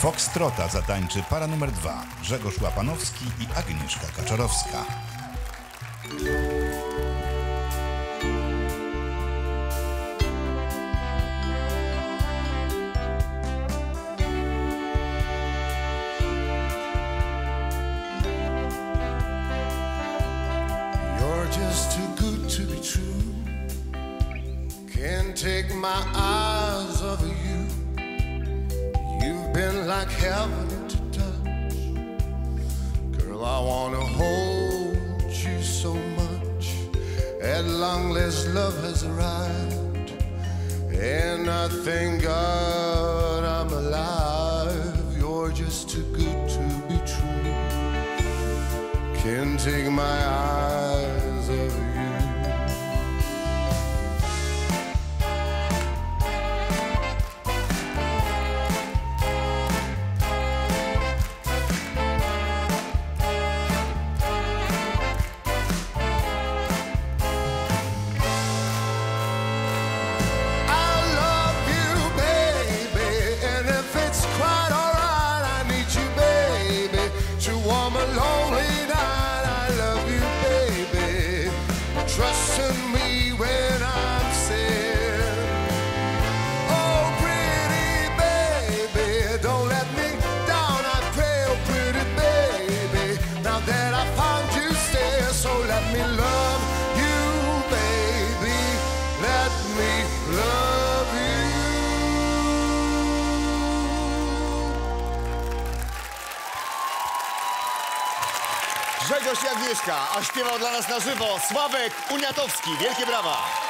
Foxtrota zatańczy para numer 2, Grzegorz Łapanowski i Agnieszka Kaczorowska. Just too good to be true. Can't take my eyes off of you. You've been like heaven to touch. Girl, I wanna hold you so much. At long last, love has arrived, and I thank God I'm alive. You're just too good to be true. Can't take my eyes of you. Trust in me when I'm sad. Oh, pretty baby, don't let me down, I pray. Oh, pretty baby, now that I found you stay, so let me love you, baby, let me love you. Grzegorz i Agnieszka, a śpiewał dla nas na żywo Sławek Uniatowski. Wielkie brawa!